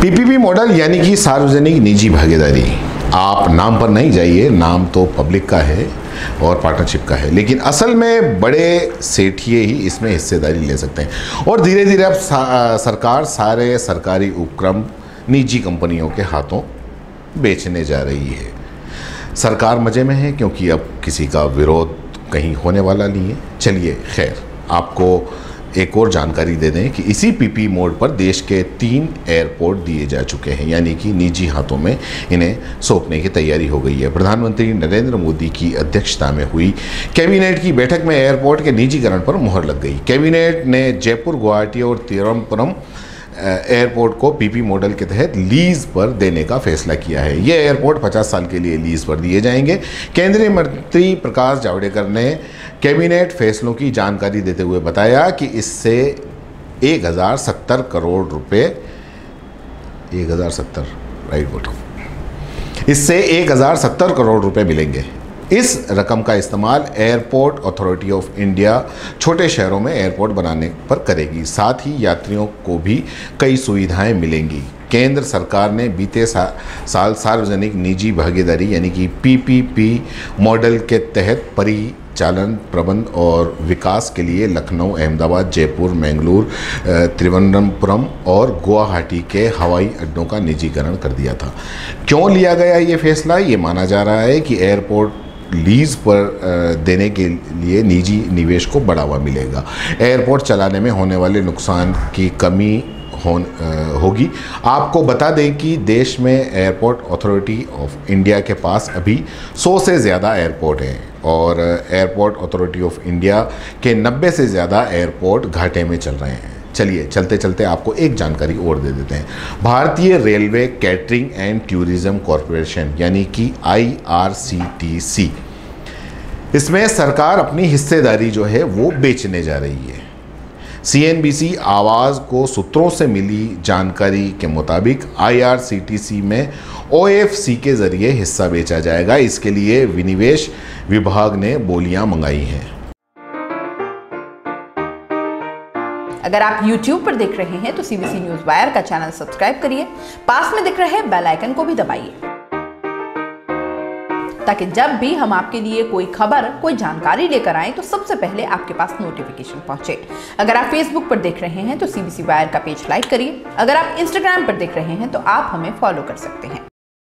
PPP model यानी कि सार्वजनिक निजी भागीदारी। आप नाम पर नहीं जाइए, नाम तो पब्लिक का है और पार्टनरशिप का है, लेकिन असल में बड़े सेठिए ही इसमें हिस्सेदारी ले सकते हैं। और धीरे धीरे अब सरकार सारे सरकारी उपक्रम निजी कंपनियों के हाथों बेचने जा रही है। सरकार मज़े में है क्योंकि अब किसी का विरोध कहीं होने वाला नहीं है। चलिए, खैर, आपको एक और जानकारी दे दें कि इसी पीपी मोड पर देश के 3 एयरपोर्ट दिए जा चुके हैं, यानी कि निजी हाथों में इन्हें सौंपने की तैयारी हो गई है। प्रधानमंत्री नरेंद्र मोदी की अध्यक्षता में हुई कैबिनेट की बैठक में एयरपोर्ट के निजीकरण पर मुहर लग गई। कैबिनेट ने जयपुर, गुवाहाटी और तिरुवनंतपुरम एयरपोर्ट को पीपी मॉडल के तहत लीज पर देने का फैसला किया है। ये एयरपोर्ट 50 साल के लिए लीज पर दिए जाएंगे। केंद्रीय मंत्री प्रकाश जावड़ेकर ने कैबिनेट फैसलों की जानकारी देते हुए बताया कि इससे 1070 करोड़ रुपए मिलेंगे। इस रकम का इस्तेमाल एयरपोर्ट अथॉरिटी ऑफ इंडिया छोटे शहरों में एयरपोर्ट बनाने पर करेगी। साथ ही यात्रियों को भी कई सुविधाएं मिलेंगी। केंद्र सरकार ने बीते साल सार्वजनिक निजी भागीदारी यानी कि पीपीपी मॉडल के तहत परिचालन, प्रबंध और विकास के लिए लखनऊ, अहमदाबाद, जयपुर, मैंगलोर, त्रिवेंद्रम और गुवाहाटी के हवाई अड्डों का निजीकरण कर दिया था। क्यों लिया गया ये फैसला? ये माना जा रहा है कि एयरपोर्ट लीज पर देने के लिए निजी निवेश को बढ़ावा मिलेगा। एयरपोर्ट चलाने में होने वाले नुकसान की कमी होगी। आपको बता दें कि देश में एयरपोर्ट अथॉरिटी ऑफ इंडिया के पास अभी 100 से ज़्यादा एयरपोर्ट हैं और एयरपोर्ट अथॉरिटी ऑफ इंडिया के 90 से ज़्यादा एयरपोर्ट घाटे में चल रहे हैं। चलिए, चलते चलते आपको एक जानकारी और दे देते हैं। भारतीय railway catering and tourism corporation यानी कि आईआरसीटीसी, इसमें सरकार अपनी हिस्सेदारी जो है वो बेचने जा रही है। सीएनबीसी आवाज़ को सूत्रों से मिली जानकारी के मुताबिक आईआरसीटीसी में ओएफसी के ज़रिए हिस्सा बेचा जाएगा। इसके लिए विनिवेश विभाग ने बोलियां मंगाई हैं। अगर आप YouTube पर देख रहे हैं तो CBC News Wire का चैनल सब्सक्राइब करिए। पास में दिख रहे बेल आइकन को भी दबाइए, ताकि जब भी हम आपके लिए कोई खबर, कोई जानकारी लेकर आएं तो सबसे पहले आपके पास नोटिफिकेशन पहुंचे। अगर आप Facebook पर देख रहे हैं तो CBC Wire का पेज लाइक करिए। अगर आप Instagram पर देख रहे हैं तो आप हमें फॉलो कर सकते हैं।